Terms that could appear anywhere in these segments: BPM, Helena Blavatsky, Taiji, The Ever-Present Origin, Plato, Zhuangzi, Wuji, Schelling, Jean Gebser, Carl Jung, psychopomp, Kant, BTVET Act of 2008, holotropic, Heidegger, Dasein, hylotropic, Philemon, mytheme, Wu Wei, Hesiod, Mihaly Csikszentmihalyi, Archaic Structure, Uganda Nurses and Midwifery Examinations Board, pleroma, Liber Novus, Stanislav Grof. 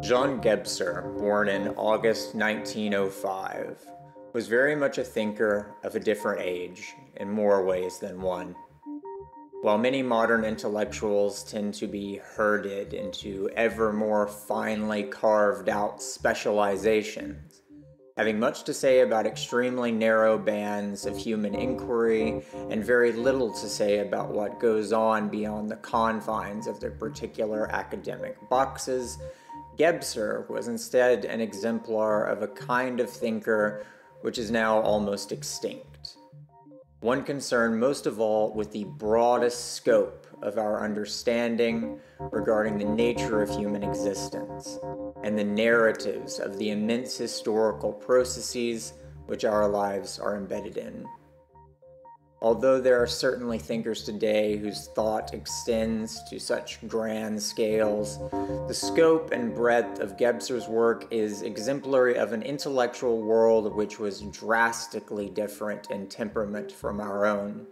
Jean Gebser, born in August 1905, was very much a thinker of a different age in more ways than one. While many modern intellectuals tend to be herded into ever more finely carved out specializations, having much to say about extremely narrow bands of human inquiry and very little to say about what goes on beyond the confines of their particular academic boxes, Gebser was instead an exemplar of a kind of thinker which is now almost extinct. One concerned most of all with the broadest scope of our understanding regarding the nature of human existence and the narratives of the immense historical processes which our lives are embedded in. Although there are certainly thinkers today whose thought extends to such grand scales, the scope and breadth of Gebser's work is exemplary of an intellectual world which was drastically different in temperament from our own,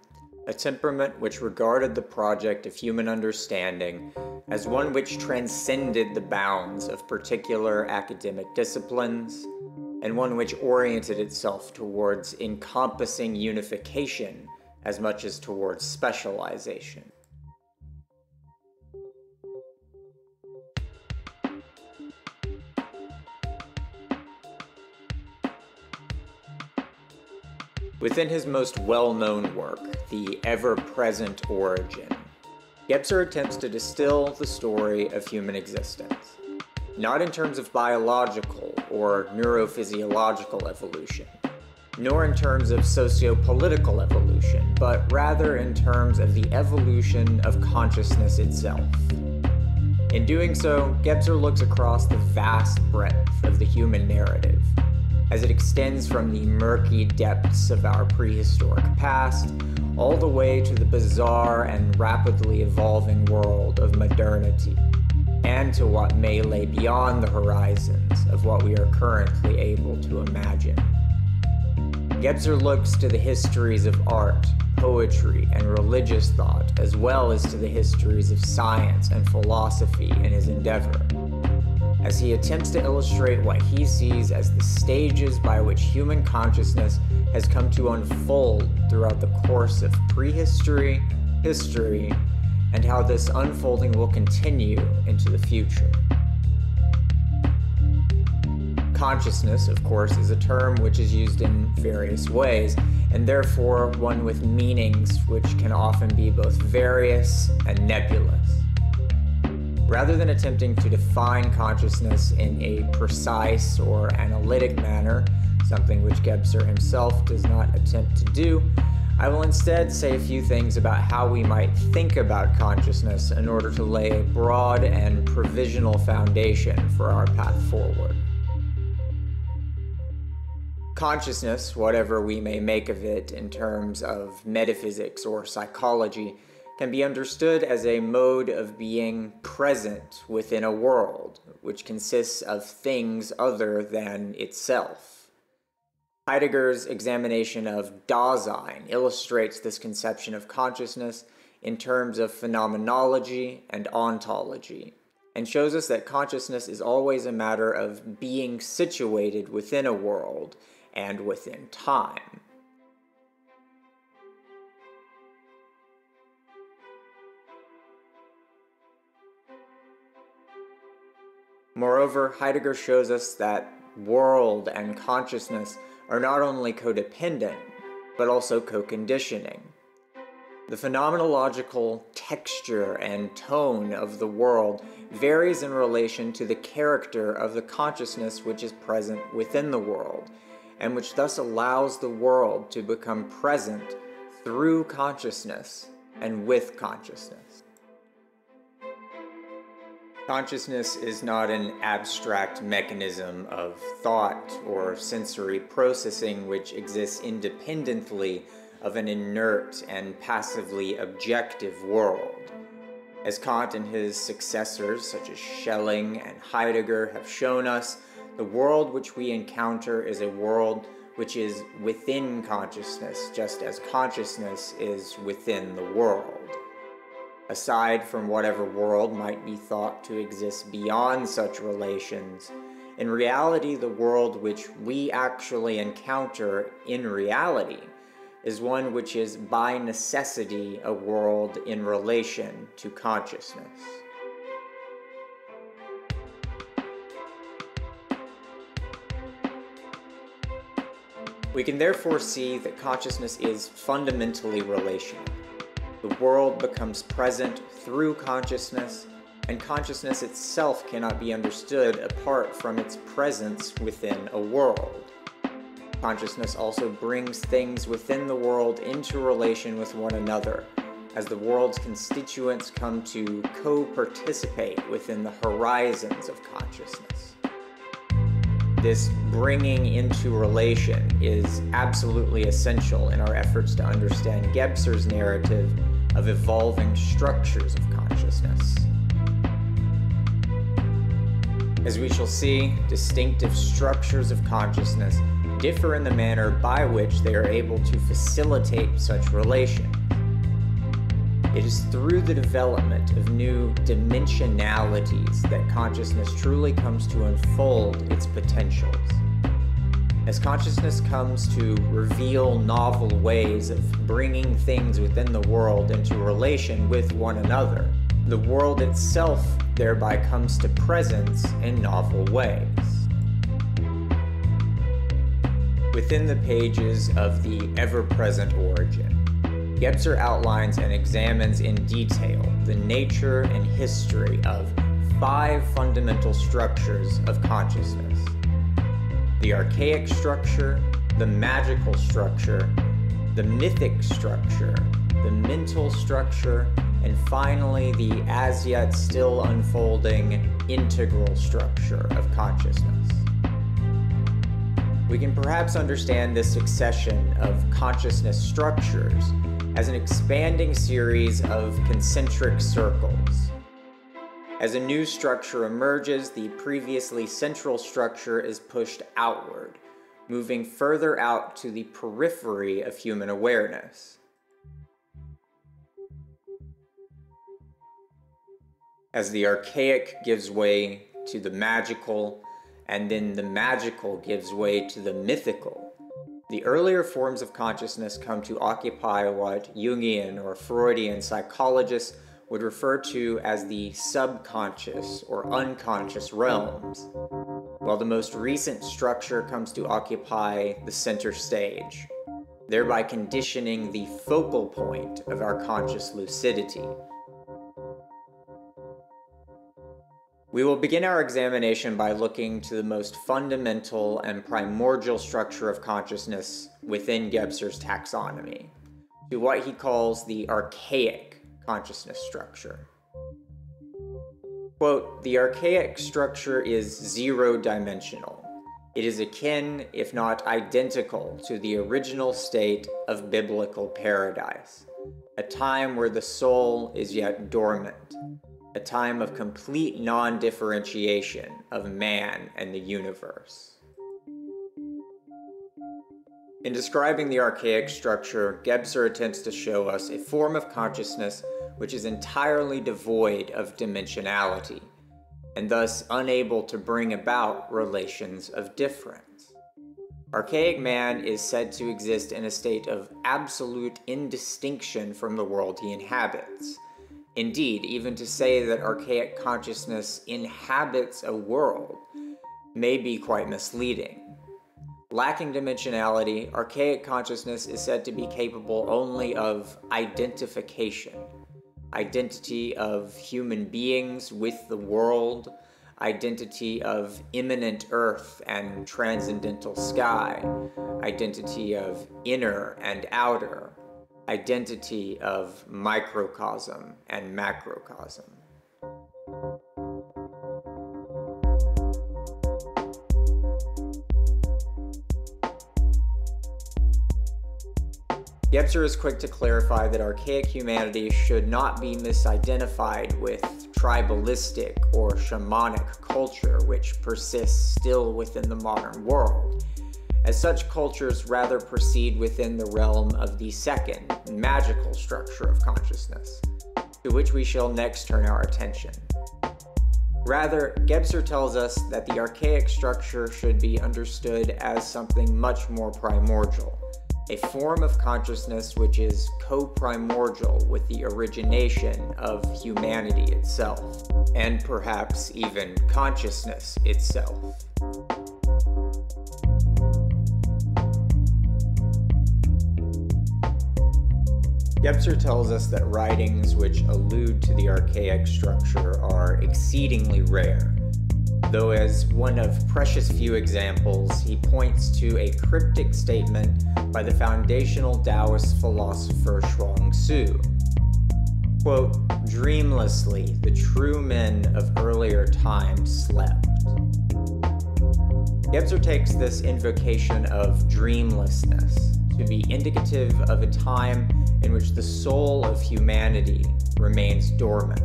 a temperament which regarded the project of human understanding as one which transcended the bounds of particular academic disciplines, and one which oriented itself towards encompassing unification as much as towards specialization. Within his most well-known work, The Ever-Present Origin, Gebser attempts to distill the story of human existence, not in terms of biological or neurophysiological evolution, nor in terms of socio-political evolution, but rather in terms of the evolution of consciousness itself. In doing so, Gebser looks across the vast breadth of the human narrative, as it extends from the murky depths of our prehistoric past, all the way to the bizarre and rapidly evolving world of modernity, and to what may lay beyond the horizons of what we are currently able to imagine. Gebser looks to the histories of art, poetry, and religious thought, as well as to the histories of science and philosophy in his endeavor, as he attempts to illustrate what he sees as the stages by which human consciousness has come to unfold throughout the course of prehistory, history, and how this unfolding will continue into the future. Consciousness, of course, is a term which is used in various ways, and therefore one with meanings which can often be both various and nebulous. Rather than attempting to define consciousness in a precise or analytic manner, something which Gebser himself does not attempt to do, I will instead say a few things about how we might think about consciousness in order to lay a broad and provisional foundation for our path forward. Consciousness, whatever we may make of it in terms of metaphysics or psychology, can be understood as a mode of being present within a world, which consists of things other than itself. Heidegger's examination of Dasein illustrates this conception of consciousness in terms of phenomenology and ontology, and shows us that consciousness is always a matter of being situated within a world and within time. Moreover, Heidegger shows us that world and consciousness are not only codependent, but also co-conditioning. The phenomenological texture and tone of the world varies in relation to the character of the consciousness which is present within the world, and which thus allows the world to become present through consciousness and with consciousness. Consciousness is not an abstract mechanism of thought or sensory processing which exists independently of an inert and passively objective world. As Kant and his successors, such as Schelling and Heidegger, have shown us, the world which we encounter is a world which is within consciousness, just as consciousness is within the world. Aside from whatever world might be thought to exist beyond such relations, in reality, the world which we actually encounter in reality is one which is by necessity a world in relation to consciousness. We can therefore see that consciousness is fundamentally relational. The world becomes present through consciousness, and consciousness itself cannot be understood apart from its presence within a world. Consciousness also brings things within the world into relation with one another, as the world's constituents come to co-participate within the horizons of consciousness. This bringing into relation is absolutely essential in our efforts to understand Gebser's narrative of evolving structures of consciousness. As we shall see, distinctive structures of consciousness differ in the manner by which they are able to facilitate such relation. It is through the development of new dimensionalities that consciousness truly comes to unfold its potentials. As consciousness comes to reveal novel ways of bringing things within the world into relation with one another, the world itself thereby comes to presence in novel ways. Within the pages of The Ever-Present Origin, Gebser outlines and examines in detail the nature and history of 5 fundamental structures of consciousness: the archaic structure, the magical structure, the mythic structure, the mental structure, and finally the as yet still unfolding integral structure of consciousness. We can perhaps understand this succession of consciousness structures as an expanding series of concentric circles. As a new structure emerges, the previously central structure is pushed outward, moving further out to the periphery of human awareness. As the archaic gives way to the magical, and then the magical gives way to the mythical, the earlier forms of consciousness come to occupy what Jungian or Freudian psychologists would refer to as the subconscious or unconscious realms, while the most recent structure comes to occupy the center stage, thereby conditioning the focal point of our conscious lucidity. We will begin our examination by looking to the most fundamental and primordial structure of consciousness within Gebser's taxonomy, to what he calls the archaic consciousness structure. Quote, "The archaic structure is zero-dimensional. It is akin, if not identical, to the original state of biblical paradise, a time where the soul is yet dormant, a time of complete non-differentiation of man and the universe." In describing the archaic structure, Gebser attempts to show us a form of consciousness which is entirely devoid of dimensionality, and thus unable to bring about relations of difference. Archaic man is said to exist in a state of absolute indistinction from the world he inhabits. Indeed, even to say that archaic consciousness inhabits a world may be quite misleading. Lacking dimensionality, archaic consciousness is said to be capable only of identification, identity of human beings with the world, identity of immanent earth and transcendental sky, identity of inner and outer, identity of microcosm and macrocosm. Gebser is quick to clarify that archaic humanity should not be misidentified with tribalistic or shamanic culture, which persists still within the modern world, as such cultures rather proceed within the realm of the second, magical structure of consciousness, to which we shall next turn our attention. Rather, Gebser tells us that the archaic structure should be understood as something much more primordial, a form of consciousness which is co-primordial with the origination of humanity itself, and perhaps even consciousness itself. Gebser tells us that writings which allude to the archaic structure are exceedingly rare, though as one of precious few examples, he points to a cryptic statement by the foundational Taoist philosopher Zhuangzi. Quote, "Dreamlessly, the true men of earlier times slept." Gebser takes this invocation of dreamlessness to be indicative of a time in which the soul of humanity remains dormant.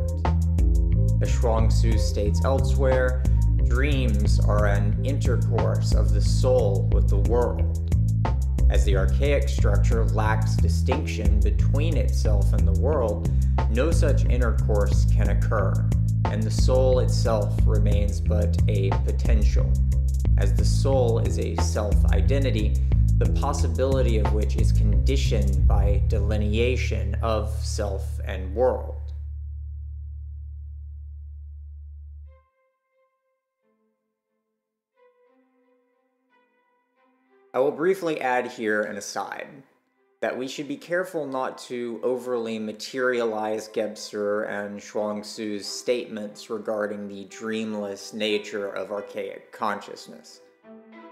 As Zhuangzi states elsewhere, dreams are an intercourse of the soul with the world. As the archaic structure lacks distinction between itself and the world, no such intercourse can occur, and the soul itself remains but a potential, as the soul is a self-identity, the possibility of which is conditioned by delineation of self and world. I will briefly add here an aside, that we should be careful not to overly materialize Gebser and Zhuangzi's statements regarding the dreamless nature of archaic consciousness.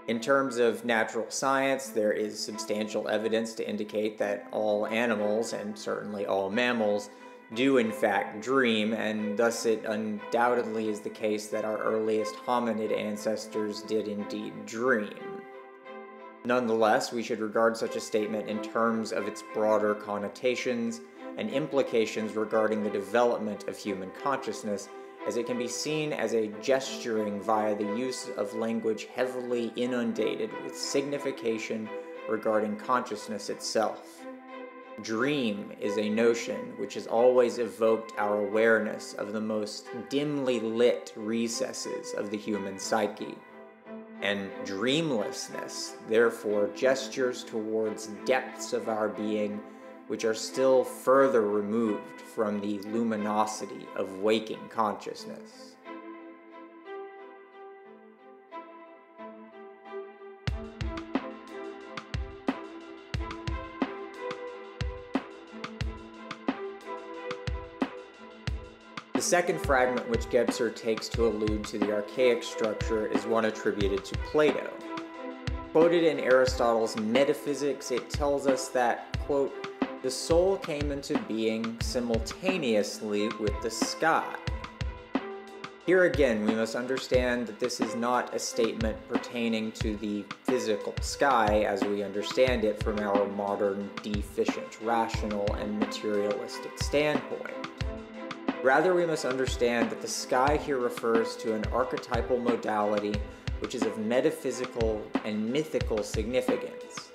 In terms of natural science, there is substantial evidence to indicate that all animals, and certainly all mammals, do in fact dream, and thus it undoubtedly is the case that our earliest hominid ancestors did indeed dream. Nonetheless, we should regard such a statement in terms of its broader connotations and implications regarding the development of human consciousness, as it can be seen as a gesturing via the use of language heavily inundated with signification regarding consciousness itself. Dream is a notion which has always evoked our awareness of the most dimly lit recesses of the human psyche, and dreamlessness therefore gestures towards depths of our being which are still further removed from the luminosity of waking consciousness. The second fragment which Gebser takes to allude to the archaic structure is one attributed to Plato. Quoted in Aristotle's Metaphysics, it tells us that, quote, "The soul came into being simultaneously with the sky." Here again, we must understand that this is not a statement pertaining to the physical sky as we understand it from our modern, deficient, rational, and materialistic standpoint. Rather, we must understand that the sky here refers to an archetypal modality which is of metaphysical and mythical significance,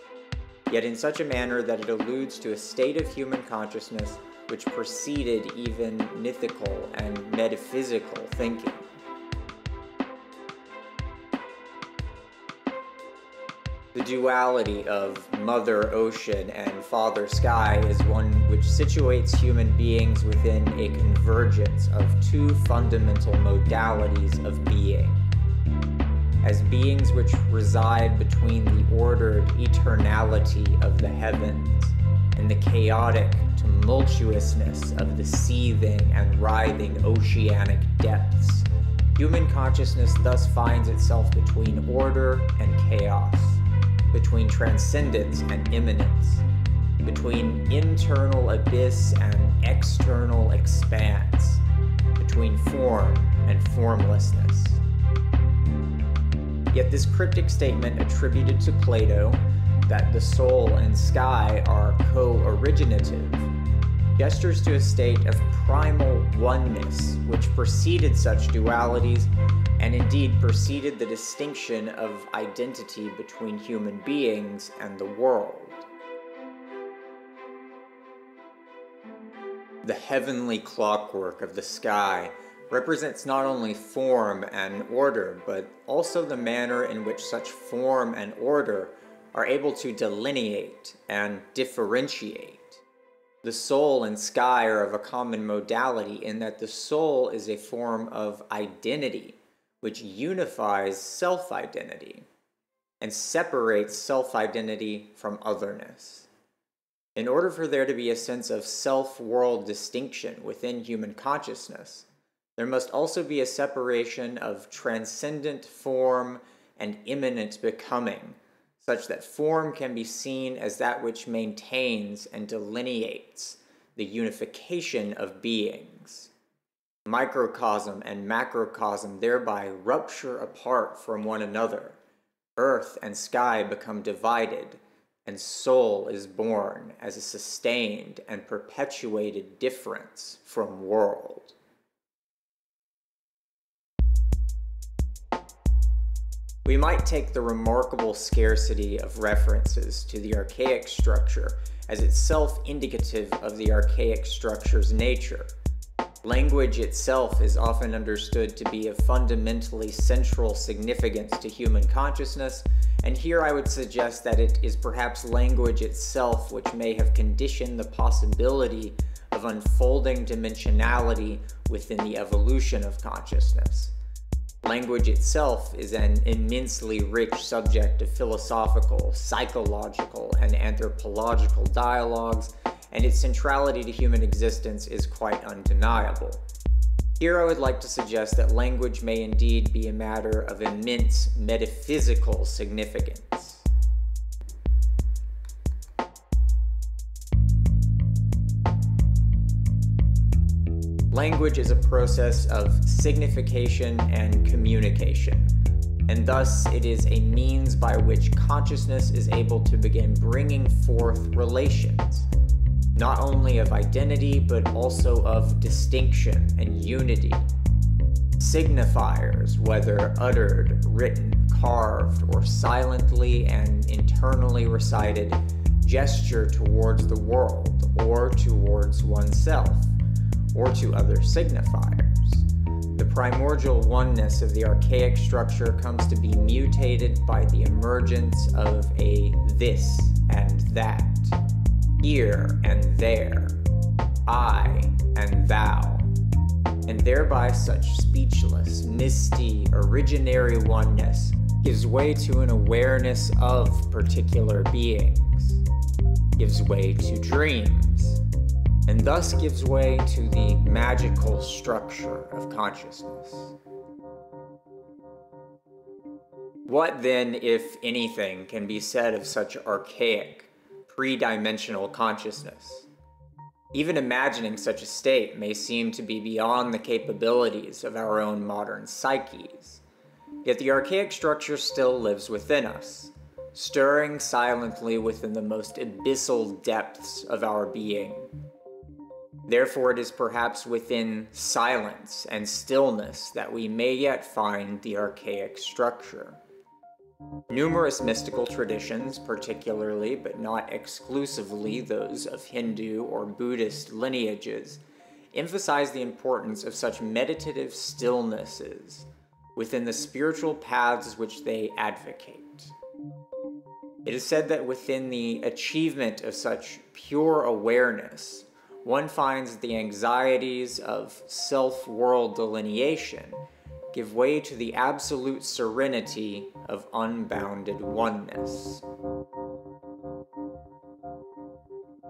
yet in such a manner that it alludes to a state of human consciousness which preceded even mythical and metaphysical thinking. The duality of Mother Ocean and Father Sky is one which situates human beings within a convergence of two fundamental modalities of being, as beings which reside between the ordered eternality of the heavens and the chaotic tumultuousness of the seething and writhing oceanic depths. Human consciousness thus finds itself between order and chaos, between transcendence and immanence, between internal abyss and external expanse, between form and formlessness. Yet this cryptic statement attributed to Plato, that the soul and sky are co-originative, gestures to a state of primal oneness, which preceded such dualities and indeed preceded the distinction of identity between human beings and the world. The heavenly clockwork of the sky represents not only form and order, but also the manner in which such form and order are able to delineate and differentiate. The soul and sky are of a common modality in that the soul is a form of identity, which unifies self-identity and separates self-identity from otherness. In order for there to be a sense of self-world distinction within human consciousness, there must also be a separation of transcendent form and immanent becoming, such that form can be seen as that which maintains and delineates the unification of beings. Microcosm and macrocosm thereby rupture apart from one another. Earth and sky become divided, and soul is born as a sustained and perpetuated difference from world. We might take the remarkable scarcity of references to the archaic structure as itself indicative of the archaic structure's nature. Language itself is often understood to be of fundamentally central significance to human consciousness, and here I would suggest that it is perhaps language itself which may have conditioned the possibility of unfolding dimensionality within the evolution of consciousness. Language itself is an immensely rich subject of philosophical, psychological, and anthropological dialogues, and its centrality to human existence is quite undeniable. Here I would like to suggest that language may indeed be a matter of immense metaphysical significance. Language is a process of signification and communication, and thus it is a means by which consciousness is able to begin bringing forth relations, not only of identity, but also of distinction and unity. Signifiers, whether uttered, written, carved, or silently and internally recited, gesture towards the world or towards oneself, or to other signifiers. The primordial oneness of the archaic structure comes to be mutated by the emergence of a this and that, here and there, I and thou, and thereby such speechless, misty, originary oneness gives way to an awareness of particular beings, gives way to dreams, and thus gives way to the magical structure of consciousness. What then, if anything, can be said of such archaic, three-dimensional consciousness? Even imagining such a state may seem to be beyond the capabilities of our own modern psyches. Yet the archaic structure still lives within us, stirring silently within the most abyssal depths of our being. Therefore, it is perhaps within silence and stillness that we may yet find the archaic structure. Numerous mystical traditions, particularly but not exclusively those of Hindu or Buddhist lineages, emphasize the importance of such meditative stillnesses within the spiritual paths which they advocate. It is said that within the achievement of such pure awareness, one finds the anxieties of self-world delineation give way to the absolute serenity of unbounded oneness.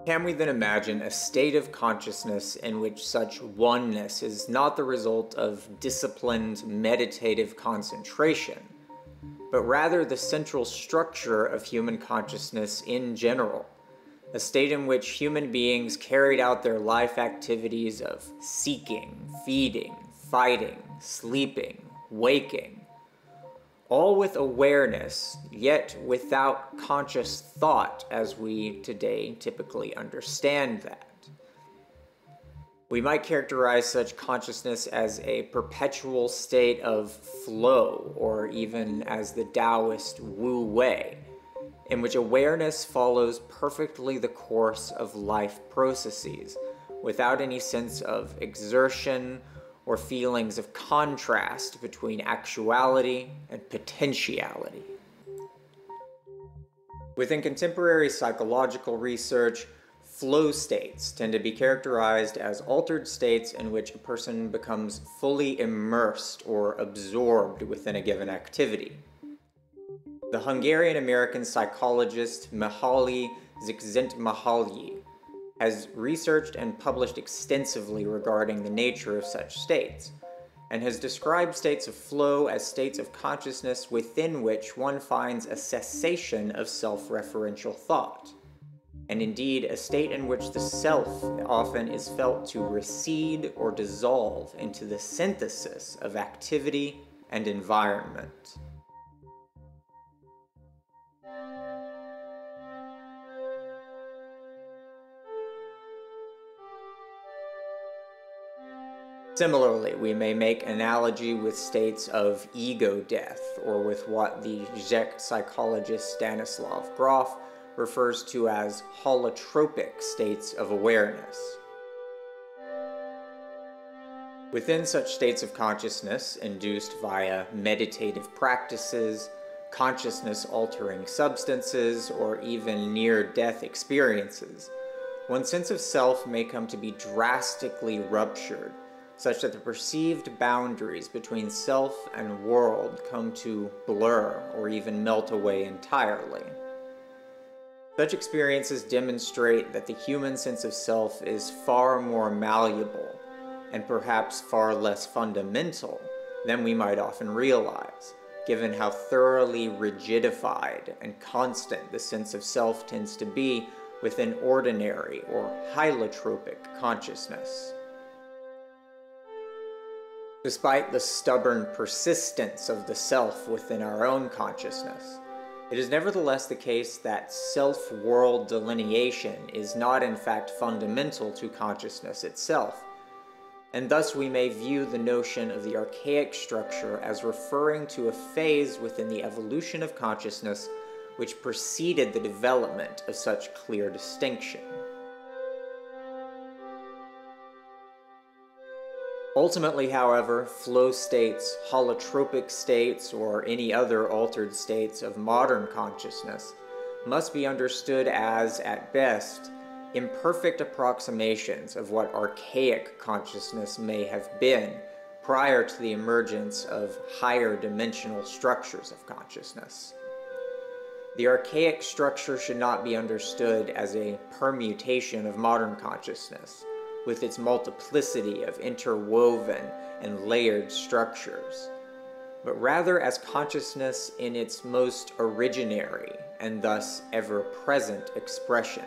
Can we then imagine a state of consciousness in which such oneness is not the result of disciplined meditative concentration, but rather the central structure of human consciousness in general? A state in which human beings carried out their life activities of seeking, feeding, fighting, sleeping, waking, all with awareness, yet without conscious thought as we today typically understand that. We might characterize such consciousness as a perpetual state of flow, or even as the Taoist Wu Wei, in which awareness follows perfectly the course of life processes, without any sense of exertion or feelings of contrast between actuality and potentiality. Within contemporary psychological research, flow states tend to be characterized as altered states in which a person becomes fully immersed or absorbed within a given activity. The Hungarian-American psychologist Mihaly Csikszentmihalyi has researched and published extensively regarding the nature of such states, and has described states of flow as states of consciousness within which one finds a cessation of self-referential thought, and indeed a state in which the self often is felt to recede or dissolve into the synthesis of activity and environment. Similarly, we may make analogy with states of ego death, or with what the Czech psychologist Stanislav Grof refers to as holotropic states of awareness. Within such states of consciousness, induced via meditative practices, consciousness-altering substances, or even near-death experiences, one's sense of self may come to be drastically ruptured, such that the perceived boundaries between self and world come to blur or even melt away entirely. Such experiences demonstrate that the human sense of self is far more malleable, and perhaps far less fundamental, than we might often realize, given how thoroughly rigidified and constant the sense of self tends to be within ordinary or hylotropic consciousness. Despite the stubborn persistence of the self within our own consciousness, it is nevertheless the case that self-world delineation is not in fact fundamental to consciousness itself, and thus we may view the notion of the archaic structure as referring to a phase within the evolution of consciousness which preceded the development of such clear distinction. Ultimately, however, flow states, holotropic states, or any other altered states of modern consciousness must be understood as, at best, imperfect approximations of what archaic consciousness may have been prior to the emergence of higher dimensional structures of consciousness. The archaic structure should not be understood as a permutation of modern consciousness, with its multiplicity of interwoven and layered structures, but rather as consciousness in its most originary and thus ever-present expression,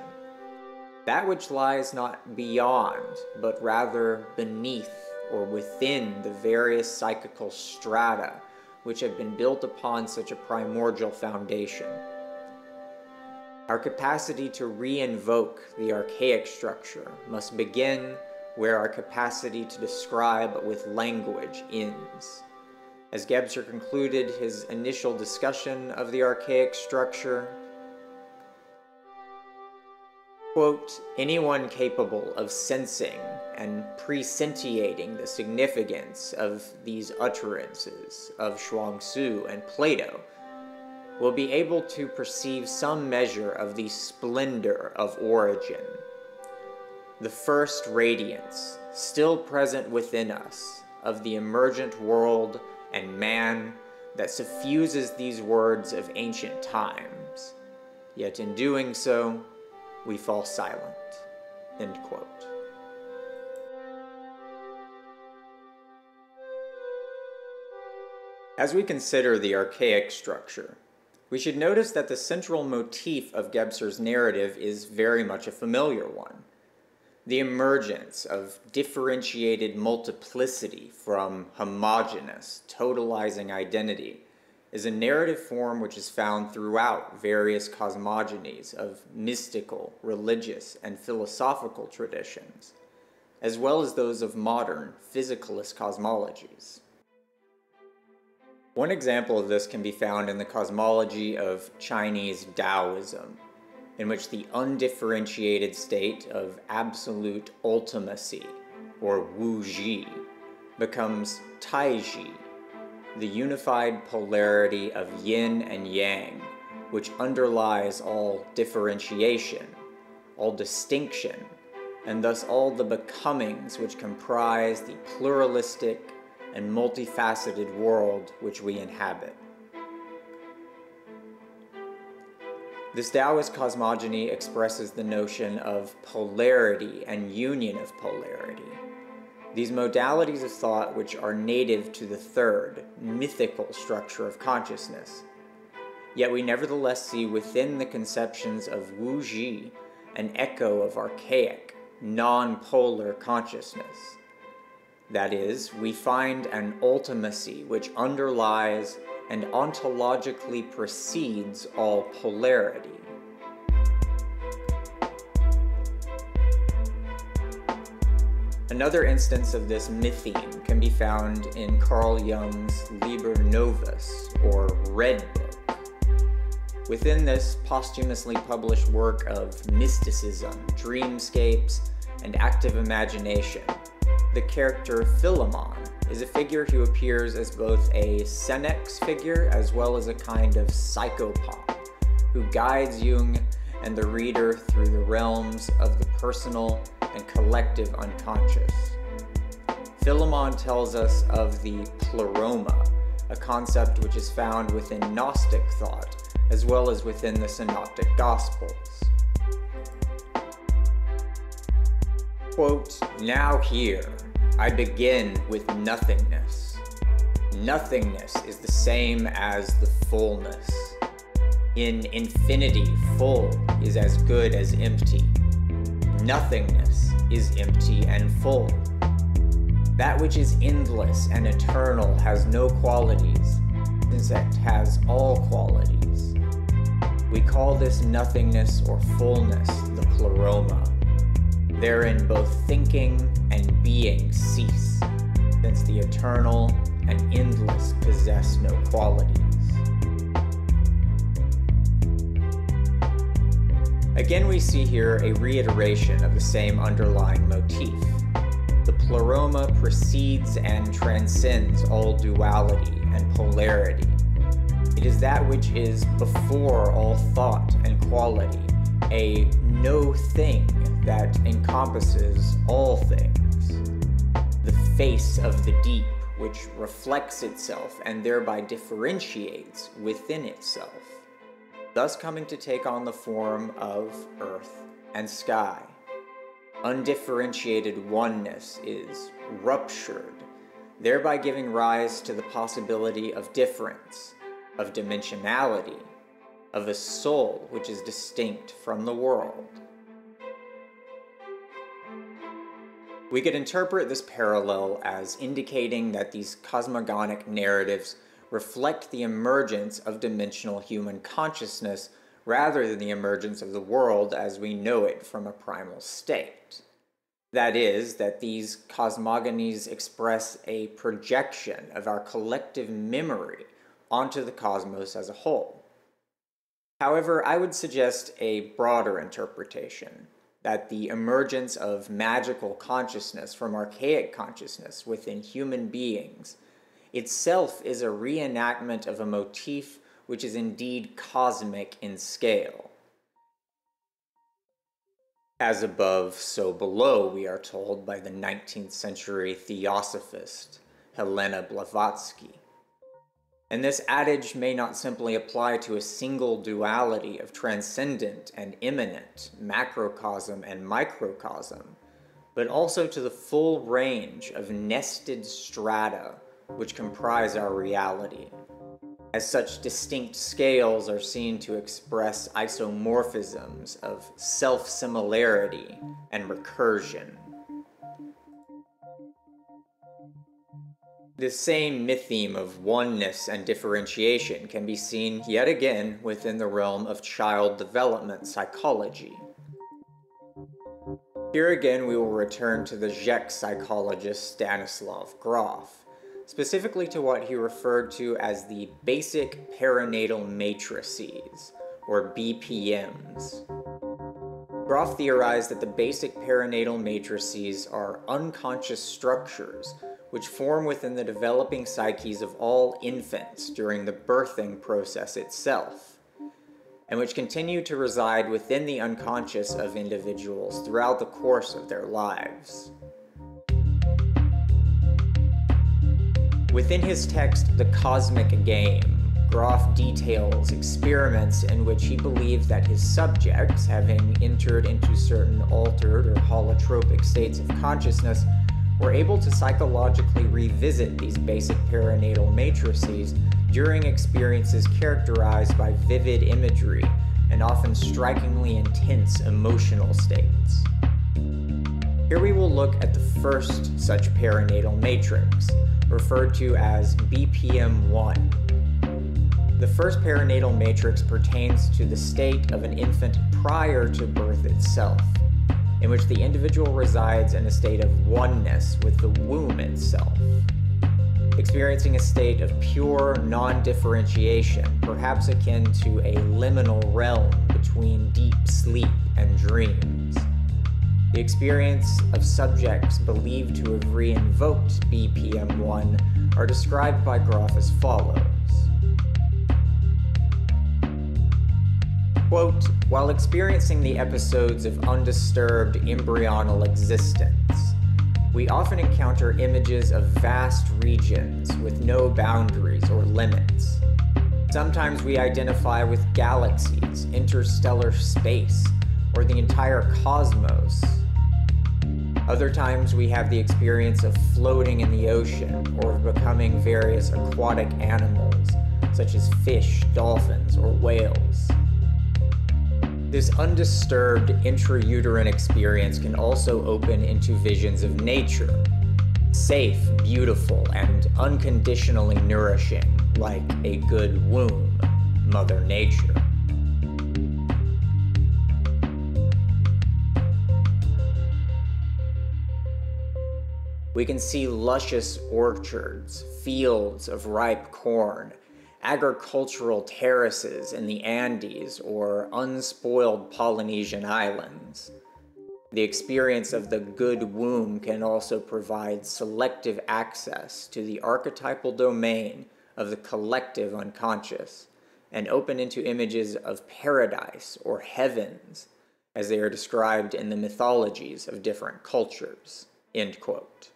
that which lies not beyond, but rather beneath or within the various psychical strata which have been built upon such a primordial foundation. Our capacity to reinvoke the archaic structure must begin where our capacity to describe with language ends. As Gebser concluded his initial discussion of the archaic structure, quote, "Anyone capable of sensing and presentiating the significance of these utterances of Zhuangzi and Plato will be able to perceive some measure of the splendor of origin, the first radiance, still present within us, of the emergent world and man that suffuses these words of ancient times. Yet in doing so, we fall silent." End quote. As we consider the archaic structure, we should notice that the central motif of Gebser's narrative is very much a familiar one: the emergence of differentiated multiplicity from homogeneous, totalizing identity is a narrative form which is found throughout various cosmogonies of mystical, religious, and philosophical traditions, as well as those of modern, physicalist cosmologies. One example of this can be found in the cosmology of Chinese Taoism, in which the undifferentiated state of absolute ultimacy, or Wuji, becomes Taiji, the unified polarity of yin and yang, which underlies all differentiation, all distinction, and thus all the becomings which comprise the pluralistic and multifaceted world which we inhabit. This Taoist cosmogony expresses the notion of polarity and union of polarity, these modalities of thought which are native to the third, mythical structure of consciousness. Yet we nevertheless see within the conceptions of Wuji an echo of archaic, non-polar consciousness. That is, we find an ultimacy which underlies and ontologically precedes all polarity. Another instance of this mytheme can be found in Carl Jung's Liber Novus, or Red Book. Within this posthumously published work of mysticism, dreamscapes, and active imagination, the character Philemon is a figure who appears as both a senex figure as well as a kind of psychopomp, who guides Jung and the reader through the realms of the personal and collective unconscious. Philemon tells us of the pleroma, a concept which is found within Gnostic thought, as well as within the Synoptic Gospels. Quote, "Now here, I begin with nothingness. Nothingness is the same as the fullness. In infinity, full is as good as empty. Nothingness is empty and full. That which is endless and eternal has no qualities, since it has all qualities. We call this nothingness or fullness the pleroma. Therein both thinking and being cease, since the eternal and endless possess no qualities." Again, we see here a reiteration of the same underlying motif. The pleroma precedes and transcends all duality and polarity. It is that which is before all thought and quality, a no thing that encompasses all things, the face of the deep which reflects itself and thereby differentiates within itself, thus coming to take on the form of earth and sky. Undifferentiated oneness is ruptured, thereby giving rise to the possibility of difference, of dimensionality, of a soul which is distinct from the world. We could interpret this parallel as indicating that these cosmogonic narratives reflect the emergence of dimensional human consciousness rather than the emergence of the world as we know it from a primal state. That is, that these cosmogonies express a projection of our collective memory onto the cosmos as a whole. However, I would suggest a broader interpretation, that the emergence of magical consciousness from archaic consciousness within human beings itself is a reenactment of a motif which is indeed cosmic in scale. As above, so below, we are told by the 19th century theosophist Helena Blavatsky. And this adage may not simply apply to a single duality of transcendent and immanent, macrocosm and microcosm, but also to the full range of nested strata which comprise our reality, as such distinct scales are seen to express isomorphisms of self-similarity and recursion. This same mytheme of oneness and differentiation can be seen yet again within the realm of child development psychology. Here again we will return to the Czech psychologist Stanislav Grof, specifically to what he referred to as the basic perinatal matrices, or BPMs. Grof theorized that the basic perinatal matrices are unconscious structures which form within the developing psyches of all infants during the birthing process itself, and which continue to reside within the unconscious of individuals throughout the course of their lives. Within his text, The Cosmic Game, Grof details experiments in which he believes that his subjects, having entered into certain altered or holotropic states of consciousness, were able to psychologically revisit these basic perinatal matrices during experiences characterized by vivid imagery and often strikingly intense emotional states. Here we will look at the first such perinatal matrix, referred to as BPM1. The first perinatal matrix pertains to the state of an infant prior to birth itself, in which the individual resides in a state of oneness with the womb itself, experiencing a state of pure non-differentiation, perhaps akin to a liminal realm between deep sleep and dreams. The experience of subjects believed to have re-invoked BPM1 are described by Grof as follows. Quote, "While experiencing the episodes of undisturbed embryonal existence, we often encounter images of vast regions with no boundaries or limits. Sometimes we identify with galaxies, interstellar space, or the entire cosmos. Other times we have the experience of floating in the ocean or of becoming various aquatic animals, such as fish, dolphins, or whales. This undisturbed intrauterine experience can also open into visions of nature, safe, beautiful, and unconditionally nourishing, like a good womb, Mother Nature." We can see luscious orchards, fields of ripe corn, agricultural terraces in the Andes or unspoiled Polynesian islands. The experience of the good womb can also provide selective access to the archetypal domain of the collective unconscious and open into images of paradise or heavens as they are described in the mythologies of different cultures." End quote.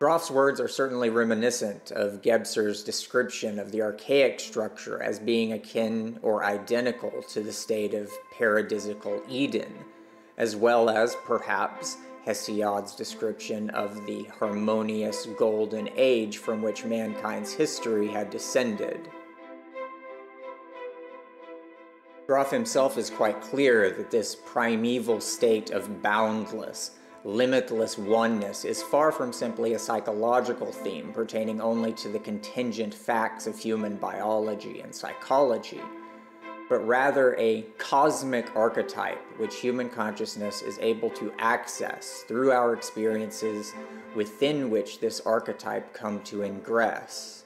Grof's words are certainly reminiscent of Gebser's description of the archaic structure as being akin or identical to the state of paradisical Eden, as well as, perhaps, Hesiod's description of the harmonious golden age from which mankind's history had descended. Grof himself is quite clear that this primeval state of boundless, limitless oneness is far from simply a psychological theme pertaining only to the contingent facts of human biology and psychology, but rather a cosmic archetype which human consciousness is able to access through our experiences within which this archetype come to ingress.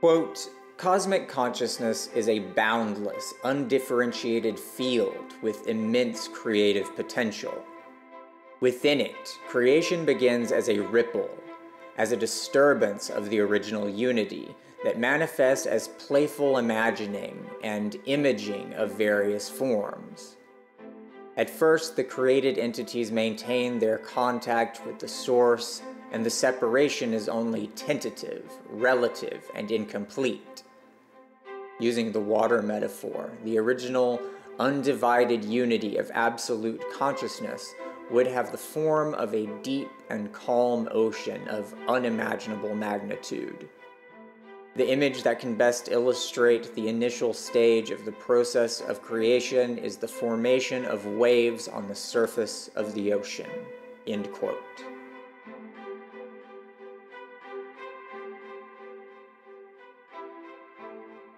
Quote, "Cosmic consciousness is a boundless, undifferentiated field with immense creative potential. Within it, creation begins as a ripple, as a disturbance of the original unity that manifests as playful imagining and imaging of various forms. At first, the created entities maintain their contact with the source, and the separation is only tentative, relative, and incomplete. Using the water metaphor, the original undivided unity of absolute consciousness would have the form of a deep and calm ocean of unimaginable magnitude. The image that can best illustrate the initial stage of the process of creation is the formation of waves on the surface of the ocean." End quote.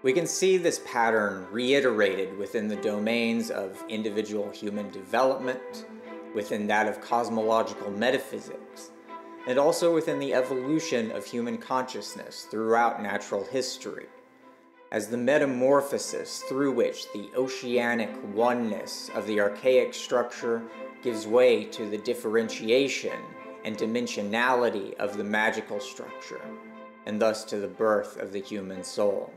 We can see this pattern reiterated within the domains of individual human development, within that of cosmological metaphysics, and also within the evolution of human consciousness throughout natural history, as the metamorphosis through which the oceanic oneness of the archaic structure gives way to the differentiation and dimensionality of the magical structure, and thus to the birth of the human soul.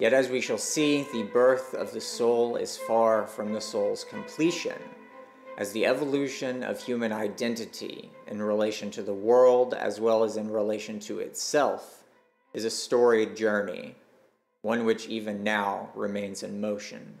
Yet as we shall see, the birth of the soul is far from the soul's completion, as the evolution of human identity in relation to the world as well as in relation to itself is a storied journey, one which even now remains in motion.